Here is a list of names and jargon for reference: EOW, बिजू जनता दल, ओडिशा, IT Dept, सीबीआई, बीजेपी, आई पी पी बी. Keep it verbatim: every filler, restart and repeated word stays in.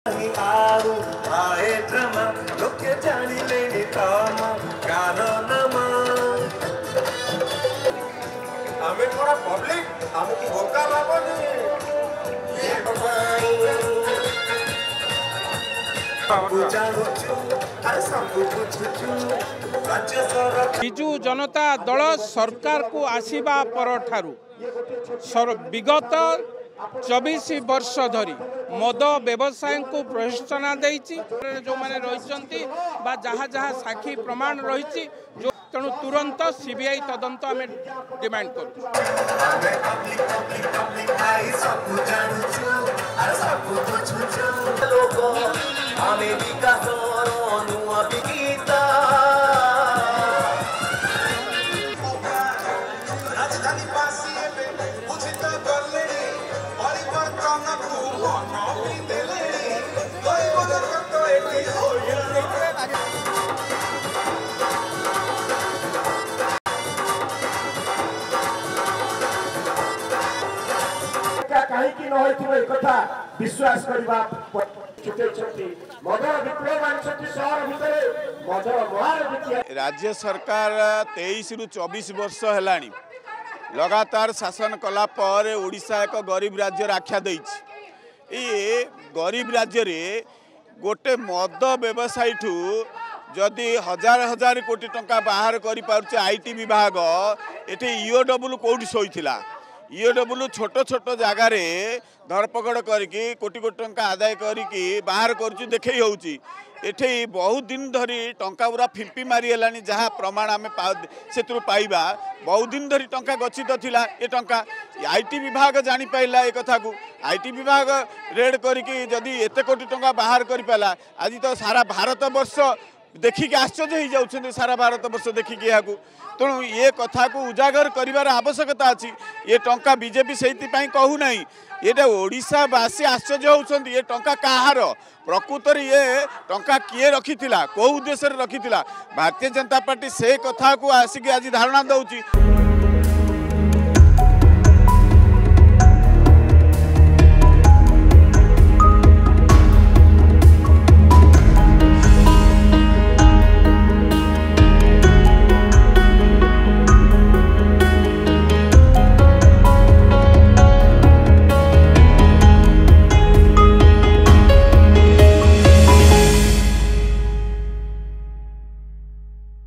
हमें थोड़ा पब्लिक हमें की होका बाबा जी ये बिजू जनता दल सरकार को आसीबा परठारू विगत चौबीस वर्ष धरी मद व्यवसाय को प्रोत्साहन देछि जो माने रहिसंती बा जहा जहा साखी प्रमाण रहिछि जो तेणु तुरंत सीबीआई तदंत आमे डिमांड करू। विश्वास करवा राज्य सरकार तेईस रु चौबीस वर्ष हेलानी लगातार शासन कला पर ओडिशा एक गरीब राज्य आख्या दे गरीब राज्य रे गोटे मद व्यवसायी ठू जदि हजार हजार कोटी टंका बाहर करि पाउछ आईटी विभाग एठी ईओडब्ल्यू कोड सोइथिला ईओडब्ल्यू छोट छोट जगार धरपकड़ करके कोटी कोटी टंका आदाय करके बाहर कर देखे होठी बहुत दिन धरी टंका पूरा फिंपी मारी हलानी जहाँ प्रमाण आम से पाइबा बहुत दिन धरी टंका गच्छित थिला ये टंका आईटी विभाग जानी पाइला ए कथा को आईटी विभाग रेड करके जदि एते कोटी टंका बाहर कर पाला आज तो सारा भारत वर्ष देखिक आश्चर्य हो जाऊँ सारा भारत वर्ष देखिक या तेणु ये कथा को उजागर कर आवश्यकता अच्छी ये टंका बीजेपी से कहूना ये ओडिशावासी आश्चर्य होती ये टंका कहार प्रकृत ये टंका किए रखी कौ उद्देश्य रखी भारतीय जनता पार्टी से कथा को आसिक आज धारणा दौर।